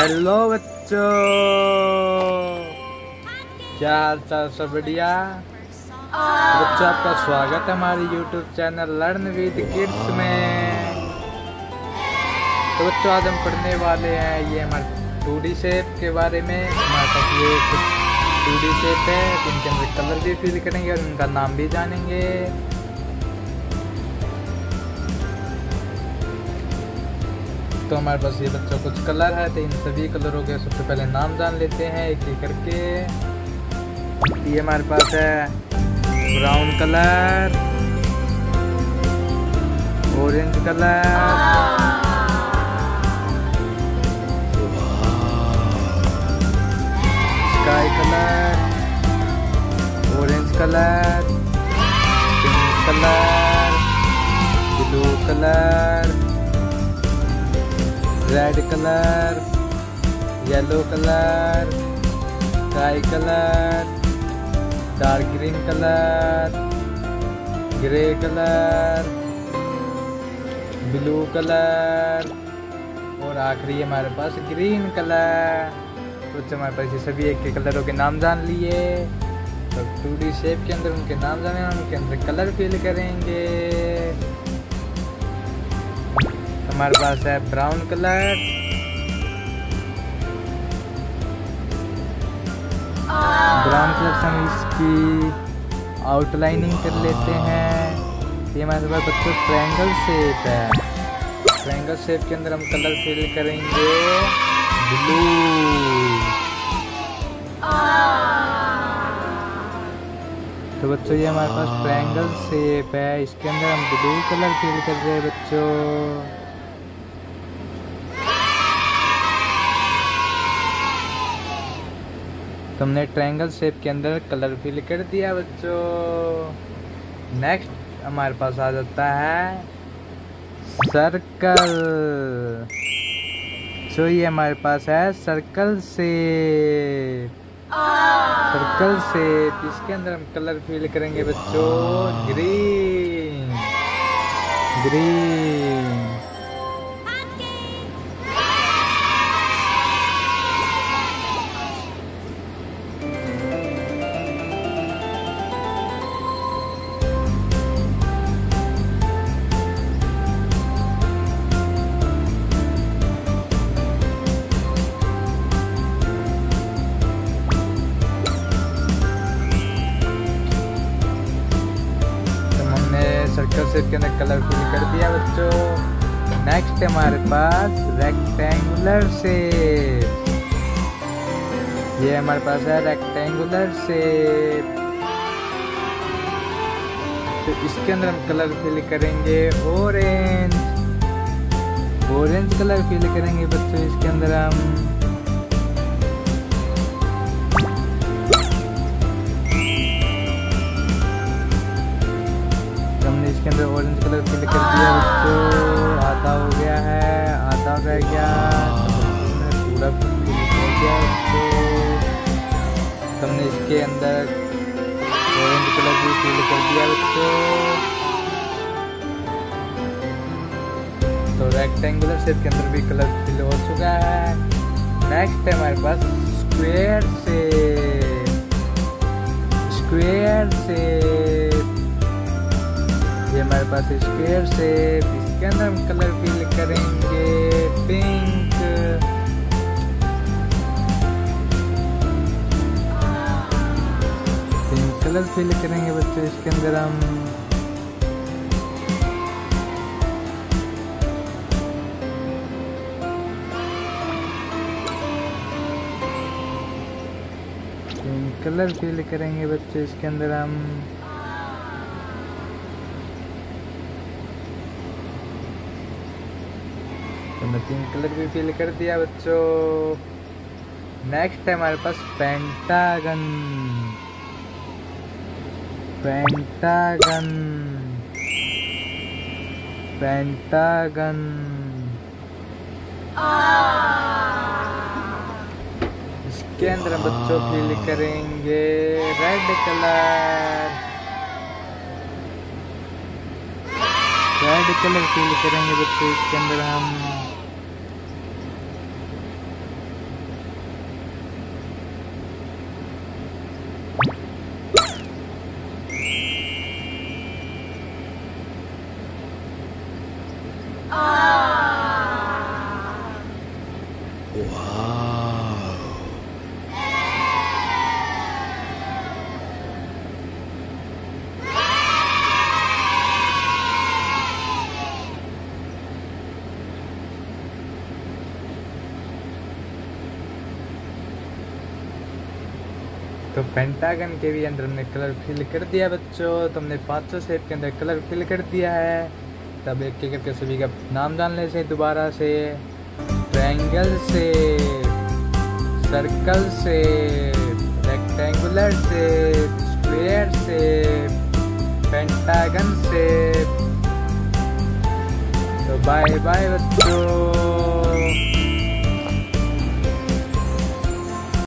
Hello बच्चों, क्या हाल चाल? सब बढ़िया? बच्चों आपका स्वागत है हमारे YouTube channel learn with kids में। तो बच्चों आज हम पढ़ने वाले हैं ये हमारे 2D शेप के बारे में। हमारे पास ये 2D शेप है, इनके अंदर कलर भी फिल करेंगे और इनका नाम भी जानेंगे। तो हमारे पास ये बच्चों कुछ कलर है, तो इन सभी कलरों के सबसे पहले नाम जान लेते हैं एक एक करके। ये हमारे पास है brown colour, orange colour, sky colour, orange colour, pink colour, blue colour, red colour, yellow colour, sky colour, dark green colour, grey colour, blue colour और आखिरी हमारे पास ग्रीन कलर। तो हमारे पास ये सभी एक के कलरों के नाम जान लिए। तो 2D शेप के अंदर उनके नाम जाने, उनके अंदर कलर फिल करेंगे। हमारे पास है ब्राउन कलर, ब्राउन कलर से हम इसकी आउटलाइनिंग कर लेते हैं। ये हमारे पास बच्चों ट्रायंगल शेप है, ट्रायंगल शेप के अंदर हम कलर फिल करेंगे ब्लू। तो बच्चों ये हमारे पास ट्रायंगल शेप है, इसके अंदर हम ब्लू कलर फिल कर रहे हैं बच्चों। तो हमने ट्रायंगल शेप के अंदर कलर फिल कर दिया बच्चों। नेक्स्ट हमारे पास आ जाता है सर्कल। तो ये हमारे पास है सर्कल शेप, सर्कल शेप, इसके अंदर हम कलर फिल करेंगे बच्चों ग्रीन, ग्रीन। सर्कल शेप के अंदर कलर फिल कर दिया बच्चों। नेक्स्ट हमारे पास रेक्टेंगुलर शेप। ये हमारे पास है रेक्टेंगुलर शेप, तो इसके अंदर हम कलर फिल करेंगे ऑरेंज, ऑरेंज कलर फिल करेंगे बच्चों इसके अंदर हम। इसके अंदर ऑरेंज कलर फिल कर दिया बच्चों, आधा हो गया है, आधा रह गया, पूरा फिल हो गया बच्चों। हमने इसके अंदर ऑरेंज कलर भी फिल कर दिया बच्चों। तो रेक्टेंगुलर शेप के अंदर भी कलर फिल हो चुका है। नेक्स्ट है हमारे पास स्क्वायर शेप, स्क्वायर शेप। ये हमारे पास स्क्वायर शेप, इसके अंदर हम कलर फिल करेंगे पिंक। पिंक कलर फिल करेंगे बच्चों इसके अंदर हम। पिंक कलर फिल करेंगे बच्चों इसके अंदर हम। पिंक कलर भी फिल कर दिया बच्चों। नेक्स्ट है हमारे पास पेंटागन, पेंटागन, पेंटागन। इसके अंदर हम बच्चों फिल करेंगे red colour, red colour fill करेंगे बच्चों इसके अंदर हम। Wow. तो पेंटागन के भी अंदर हमने कलर फिल कर दिया बच्चों। तो हमने पाँचों शेप के अंदर कलर फिल कर दिया है। तब एक एक करके सभी का नाम जान ले से दोबारा से। Triangle shape, circle shape, rectangular shape, square shape, pentagon shape. तो बाय बाय बच्चों।